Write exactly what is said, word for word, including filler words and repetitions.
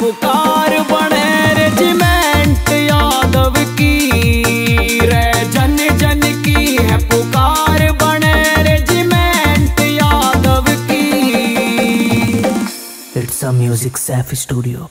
पुकार बने रेजिमेंट यादव की रे, जन जन की है पुकार बने रेजिमेंट यादव की। It's a music Saif studio.